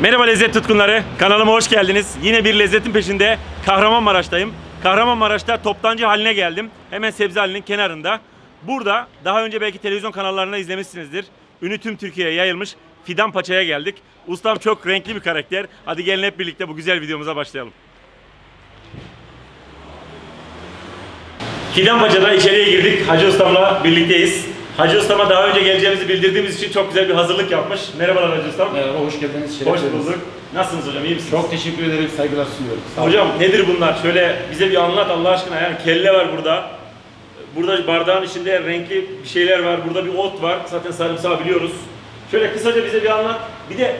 Merhaba lezzet tutkunları, kanalıma hoş geldiniz. Yine bir lezzetin peşinde Kahramanmaraş'tayım. Kahramanmaraş'ta toptancı haline geldim. Hemen sebze halinin kenarında. Burada daha önce belki televizyon kanallarında izlemişsinizdir. Ünü tüm Türkiye'ye yayılmış Fidan Paça'ya geldik. Ustam çok renkli bir karakter. Hadi gelin hep birlikte bu güzel videomuza başlayalım. Fidan Paça'da içeriye girdik. Hacı Ustam'la birlikteyiz. Hacı Ustam'a daha önce geleceğimizi bildirdiğimiz için çok güzel bir hazırlık yapmış. Merhabalar Hacı Ustam. Merhaba, hoş geldiniz. Hoş bulduk. Nasılsınız hocam, iyi misiniz? Çok teşekkür ederim, saygılar sunuyorum. Hocam nedir bunlar? Şöyle bize bir anlat Allah aşkına. Yani kelle var burada. Burada bardağın içinde renkli bir şeyler var. Burada bir ot var. Zaten sarımsağı biliyoruz. Şöyle kısaca bize bir anlat. Bir de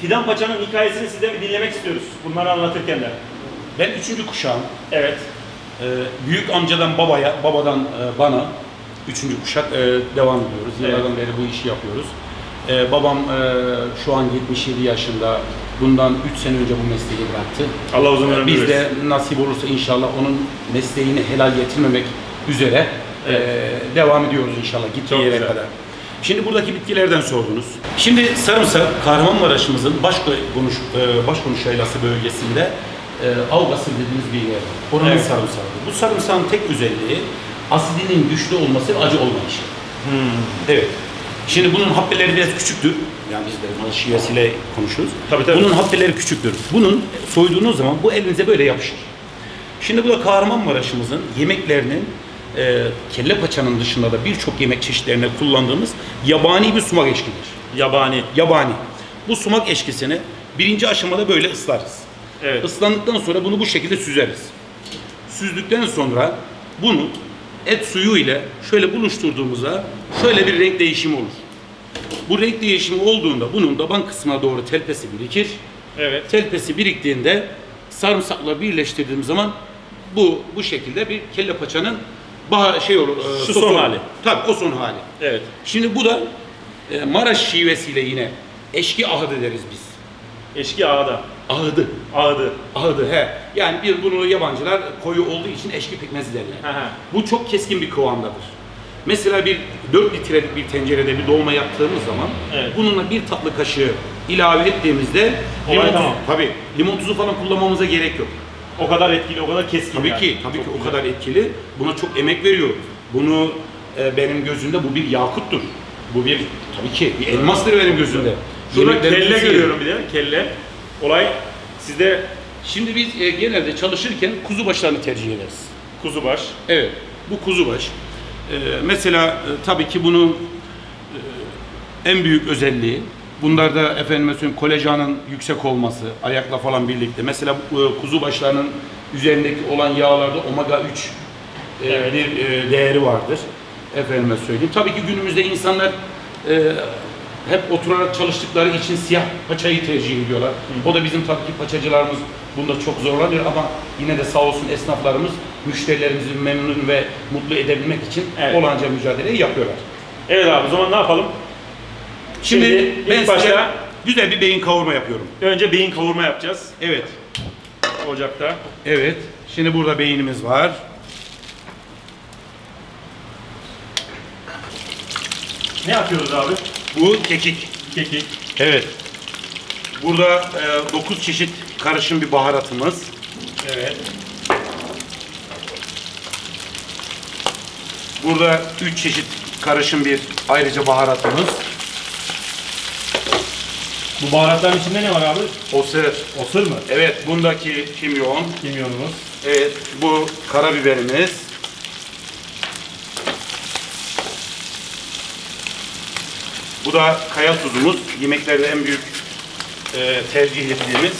Fidan Paça'nın hikayesini sizden bir dinlemek istiyoruz. Bunları anlatırken de. Ben 3. kuşağım. Evet. Büyük amcadan babaya, babadan bana. 3. kuşak devam ediyoruz. Yıllardan beri bu işi yapıyoruz. Babam şu an 77 yaşında. Bundan 3 sene önce bu mesleği bıraktı. Allah uzun ömür versin. Biz de nasip olursa inşallah onun mesleğini helal getirmemek üzere devam ediyoruz inşallah gittiği yere kadar. Şimdi buradaki bitkilerden sordunuz. Şimdi sarımsak Kahramanmaraş'ımızın Başkonuşaylası bölgesinde Avgas'ın dediğimiz bir yer. Oranın sarımsağı. Bu sarımsağın tek özelliği asidinin güçlü olması ve acı olmayışı. Evet. Şimdi bunun hapbeleri biraz küçüktür. Yani biz de mal şivesiyle konuşuyoruz. Tabii. Bunun hapbeleri küçüktür. Bunun soyduğunuz zaman bu elinize böyle yapışır. Şimdi bu da Kahramanmaraş'ımızın yemeklerinin kelle paçanın dışında da birçok yemek çeşitlerine kullandığımız yabani bir sumak eşkidir. Yabani. Yabani. Bu sumak eşkisini birinci aşamada böyle ıslarız. Evet. Islandıktan sonra bunu bu şekilde süzeriz. Süzdükten sonra bunu et suyu ile şöyle buluşturduğumuzda şöyle bir renk değişimi olur. Bu renk değişimi olduğunda bunun taban kısmına doğru telpesi birikir. Evet. Telpesi biriktiğinde sarımsakla birleştirdiğim zaman bu şekilde bir kelle paçanın olur. Şu son hali. Tabii o son hali. Evet. Şimdi bu da Maraş şivesiyle yine eşki ahıdı deriz biz. Eşki ahıda. Ahıdı. Ahıdı. Ahıdı he. Yani bir bunu yabancılar koyu olduğu için eşki pekmezi derler. Aha. Bu çok keskin bir kıvamdadır. Mesela bir 4 litrelik bir tencerede bir dolma yaptığımız zaman bununla bir tatlı kaşığı ilave ettiğimizde limon tuzu falan kullanmamıza gerek yok. O kadar etkili, o kadar keskin. Tabii ki o kadar etkili. Buna çok emek veriyor. Bunu benim gözümde bu bir yakuttur. Bu bir bir elmastır benim gözümde. Şurada kelle görüyorum bir de. Kelle. Olay sizde. Şimdi biz genelde çalışırken kuzu başlarını tercih ederiz. Kuzu baş. Evet. Bu kuzu baş. Mesela tabii ki bunun en büyük özelliği bunlarda efendim söyleyeyim kolajanın yüksek olması ayakla falan birlikte. Mesela kuzu başlarının üzerindeki olan yağlarda omega 3 bir değeri vardır. Efendime söyleyeyim. Tabii ki günümüzde insanlar hep oturarak çalıştıkları için siyah paçayı tercih ediyorlar. O da bizim tabii ki paçacılarımız bunda çok zorlanıyor ama yine de sağ olsun esnaflarımız müşterilerimizi memnun ve mutlu edebilmek için olanca mücadeleyi yapıyorlar. Evet abi, o zaman ne yapalım? Şimdi ben başta güzel bir beyin kavurma yapıyorum. Önce beyin kavurma yapacağız. Evet. Ocakta. Evet. Şimdi burada beynimiz var. Ne yapıyoruz abi? Bu kekik. Kekik. Evet. Burada 9 çeşit karışım bir baharatımız. Evet. Burada 3 çeşit karışım bir ayrıca baharatımız. Bu baharatların içinde ne var abi? Osur. Osur mu? Evet. Bundaki kimyon. Kimyonumuz. Evet. Bu karabiberimiz. Bu da kaya tuzumuz. Yemeklerde en büyük tercih ettiğimiz.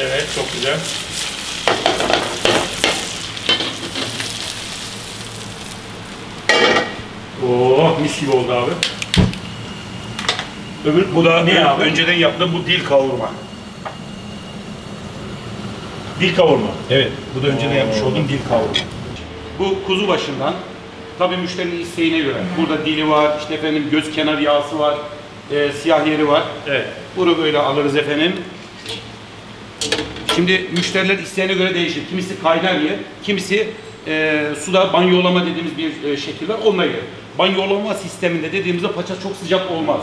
Evet. Çok güzel. Oh, mis gibi oldu abi. Bu da ne abi? Önceden yaptığım bu dil kavurma. Dil kavurma. Evet. Bu da önceden yapmış olduğum dil kavurma. Bu kuzu başından tabii müşterinin isteğine göre. Burada dili var, işte efendim göz kenar yağısı var, siyah yeri var. Evet. Bunu böyle alırız efendim. Şimdi müşteriler isteğine göre değişir. Kimisi kaynar yer, kimisi suda banyolama dediğimiz bir şekil var. Onunla yer. Banyolama sisteminde dediğimizde paça çok sıcak olmaz.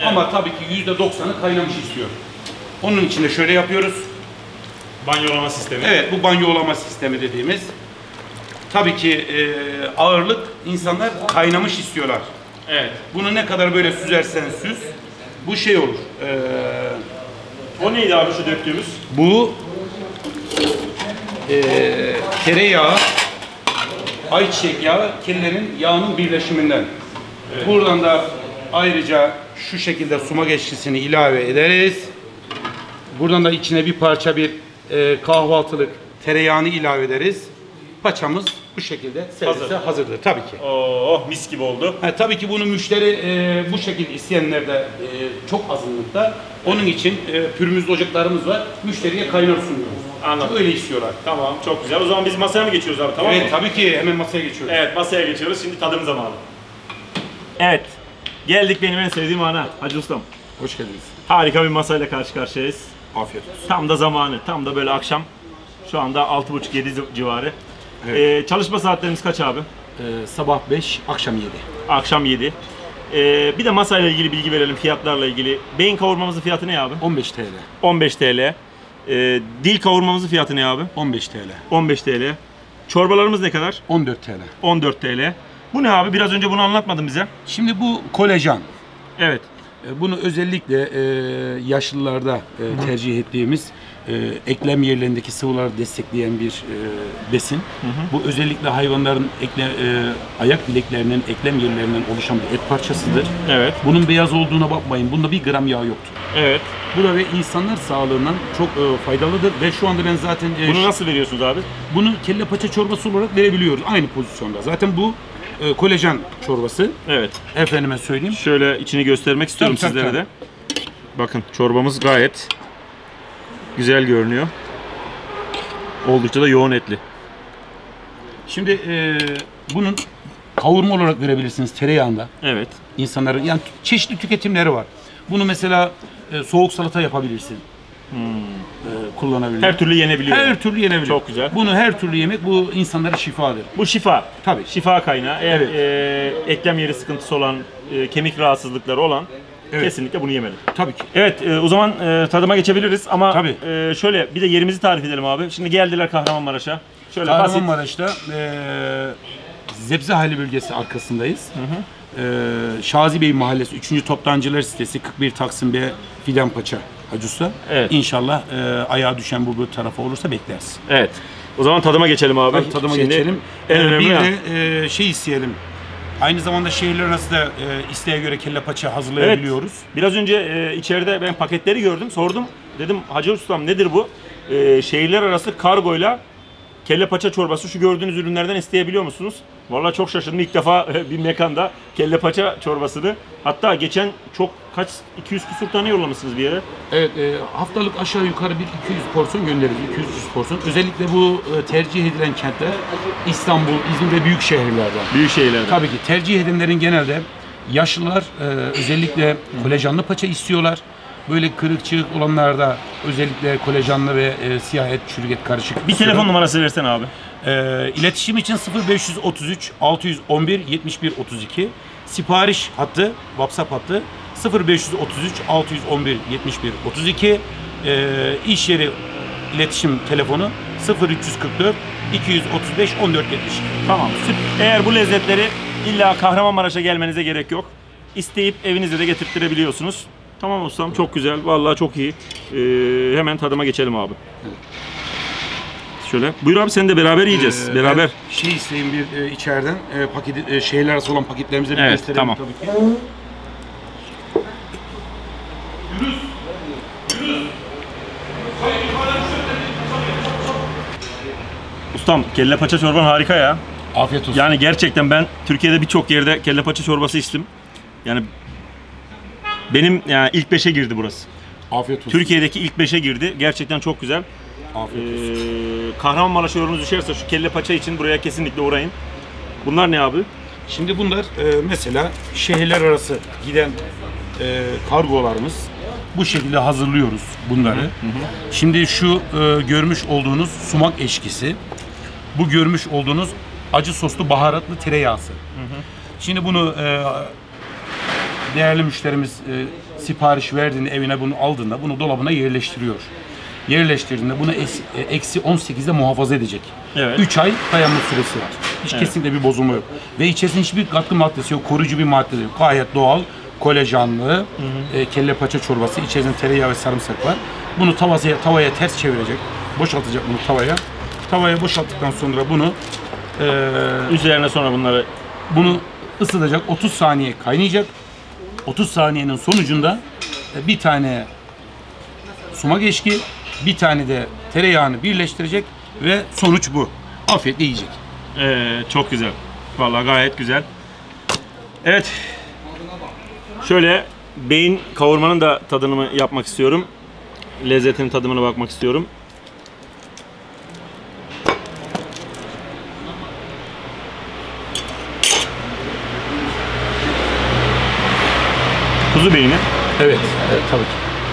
Evet. Ama tabii ki %90'ı kaynamış istiyor. Onun için de şöyle yapıyoruz. Banyolama sistemi. Evet, bu banyolama sistemi dediğimiz. Tabii ki ağırlık, insanlar kaynamış istiyorlar. Evet. Bunu ne kadar böyle süzersen süz, bu şey olur. O neydi abi şu döktüğümüz? Bu tereyağı, ayçiçek yağı, kedilerin yağının birleşiminden. Evet. Buradan da ayrıca şu şekilde sumak eşkisini ilave ederiz. Buradan da içine bir parça bir kahvaltılık tereyağını ilave ederiz. Paçamız bu şekilde servise hazırdır tabii ki. Oh, mis gibi oldu. Ha, tabii ki bunu müşteri bu şekilde isteyenler de çok azınlıkta. Onun için pürmüzlü ocaklarımız var. Müşteriye kaynar sunuyoruz. Anladım. Öyle istiyorlar. Tamam, çok güzel. O zaman biz masaya mı geçiyoruz abi, tamam mı? Evet, tabii ki hemen masaya geçiyoruz. Evet, masaya geçiyoruz. Şimdi tadım zamanı. Evet, geldik benim en sevdiğim ana. Hacı Ustam. Hoş geldiniz. Harika bir masayla karşı karşıyayız. Afiyet olsun. Tam da zamanı, tam da böyle akşam. Şu anda 6.30-7 civarı. Evet. Çalışma saatlerimiz kaç abi? Sabah 5, akşam 7. Akşam 7. Bir de masayla ilgili bilgi verelim, fiyatlarla ilgili. Beyin kavurmamızın fiyatı ne abi? 15 TL. 15 TL. Dil kavurmamızın fiyatı ne abi? 15 TL. 15 TL. Çorbalarımız ne kadar? 14 TL. 14 TL. Bu ne abi? Biraz önce bunu anlatmadın bize. Şimdi bu kolajen. Evet. Bunu özellikle yaşlılarda tercih ettiğimiz eklem yerlerindeki sıvıları destekleyen bir besin. Bu özellikle hayvanların ayak bileklerinin, eklem yerlerinden oluşan bir et parçasıdır. Evet. Bunun beyaz olduğuna bakmayın. Bunda 1 gram yağ yoktur. Evet. Bu da ve insanlar sağlığından çok faydalıdır ve şu anda ben zaten... Bunu nasıl veriyorsunuz abi? Bunu kelle paça çorbası olarak verebiliyoruz. Aynı pozisyonda. Zaten bu kolajen çorbası. Evet. Efendime söyleyeyim. Şöyle içini göstermek istiyorum sizlere de. Bakın çorbamız gayet güzel görünüyor. Oldukça da yoğun etli. Şimdi bunun kavurma olarak verebilirsiniz tereyağında. Evet. İnsanların yani çeşitli tüketimleri var. Bunu mesela soğuk salata yapabilirsin. Kullanabiliyor. Her türlü yenebiliyor. Her türlü yenebiliyor. Çok güzel. Bunu her türlü yemek bu insanlara şifadır. Bu şifa. Tabii. Şifa kaynağı. Eğer evet. Eklem yeri sıkıntısı olan, kemik rahatsızlıkları olan evet. Kesinlikle bunu yemeli. Tabii ki. Evet o zaman tadıma geçebiliriz ama tabii. Şöyle bir de yerimizi tarif edelim abi. Şimdi geldiler Kahramanmaraş'a. Şöyle Kahramanmaraş'ta Zebzehali bölgesi arkasındayız. Hı hı. Şazi Bey Mahallesi 3. Toptancılar Sitesi 41 Taksim B Fidan Paça Hacı Usta. Evet. İnşallah ayağa düşen bu tarafa olursa bekleriz. Evet. O zaman tadıma geçelim abi. Tabii, tadıma şimdi geçelim. En önemli bir de şey isteyelim. Aynı zamanda şehirler arası da isteğe göre kelle paça hazırlayabiliyoruz. Evet. Biraz önce içeride ben paketleri gördüm. Sordum. Dedim Hacı Ustam nedir bu? Şehirler arası kargoyla kelle paça çorbası şu gördüğünüz ürünlerden isteyebiliyor musunuz? Vallahi çok şaşırdım. İlk defa bir mekanda kelle paça çorbasını. Hatta geçen çok 200 küsur tane yollamışsınız bir yere. Evet, haftalık aşağı yukarı bir 200 porsiyon gönderiyoruz. 200 porsiyon. Özellikle bu tercih edilen kentler İstanbul, İzmir ve büyük şehirlerden. Büyük şehirlerden. Tabii ki tercih edenlerin genelde yaşlılar özellikle kolajenli paça istiyorlar. Böyle kırık çığık olanlarda özellikle kolajenli ve siyah et, çürük et karışık. Bir telefon numarası versene abi. İletişim için 0533 611 71 32 sipariş hattı, WhatsApp hattı 0533 611 71 32 iş yeri iletişim telefonu 0344 235 1470. Tamam. Eğer bu lezzetleri illa Kahramanmaraş'a gelmenize gerek yok. İsteyip evinize de getirttirebiliyorsunuz. Tamam ustam, çok güzel. Vallahi çok iyi. Hemen tadıma geçelim abi. Evet. Şöyle. Buyur abi, sen de beraber yiyeceğiz. Beraber. Şey isteyeyim bir içeriden. Paketi, şehirler arası olan paketlerimize bir gösterelim. Tamam. Tabii ki. Ustam, kelle paça çorban harika ya. Afiyet olsun. Yani gerçekten ben Türkiye'de birçok yerde kelle paça çorbası içtim. Yani benim yani ilk 5'e girdi burası. Afiyet olsun. Türkiye'deki ilk 5'e girdi. Gerçekten çok güzel. Afiyet olsun. Kahramanmaraş'a yolunuz düşerse şu kelle paça için buraya kesinlikle uğrayın. Bunlar ne abi? Şimdi bunlar mesela şehirler arası giden kargolarımız. Bu şekilde hazırlıyoruz bunları. Hı hı. Şimdi şu görmüş olduğunuz sumak eşkisi. Bu görmüş olduğunuz acı soslu baharatlı tereyağısı. Hı hı. Şimdi bunu değerli müşterimiz sipariş verdiğinde, evine bunu aldığında bunu dolabına yerleştiriyor. Yerleştirdiğinde bunu eksi 18'de muhafaza edecek. Evet. 3 ay dayanma süresi var. Hiç kesinlikle bir bozulma yok. Ve içerisinde hiçbir katkı maddesi yok, koruyucu bir madde yok. Gayet doğal, kolajanlı, kelle paça çorbası. İçerisinde tereyağı ve sarımsak var. Bunu tavaya ters çevirecek. Boşaltacak bunu tavaya. Tavaya boşalttıktan sonra bunu üzerine sonra bunları ısıtacak. 30 saniye kaynayacak. 30 saniyenin sonucunda bir tane sumak eşki, bir tane de tereyağını birleştirecek ve sonuç bu. Afiyetle yiyecek. Çok güzel. Vallahi gayet güzel. Evet. Şöyle beyin kavurmanın da tadını yapmak istiyorum. Lezzetinin tadımına bakmak istiyorum. Kuzu beyni. Evet, evet tabii ki.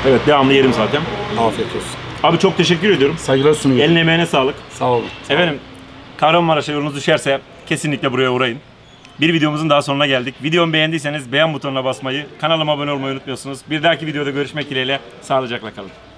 Evet, devamlı yerim zaten. Afiyet olsun. Abi çok teşekkür ediyorum. Saygılar sunuyorum. Eline emeğine sağlık. Sağ olun. Efendim, Kahramanmaraş'a yolunuz düşerse kesinlikle buraya uğrayın. Bir videomuzun daha sonuna geldik. Videomu beğendiyseniz beğen butonuna basmayı, kanalıma abone olmayı unutmuyorsunuz. Bir dahaki videoda görüşmek dileğiyle. Sağlıcakla kalın.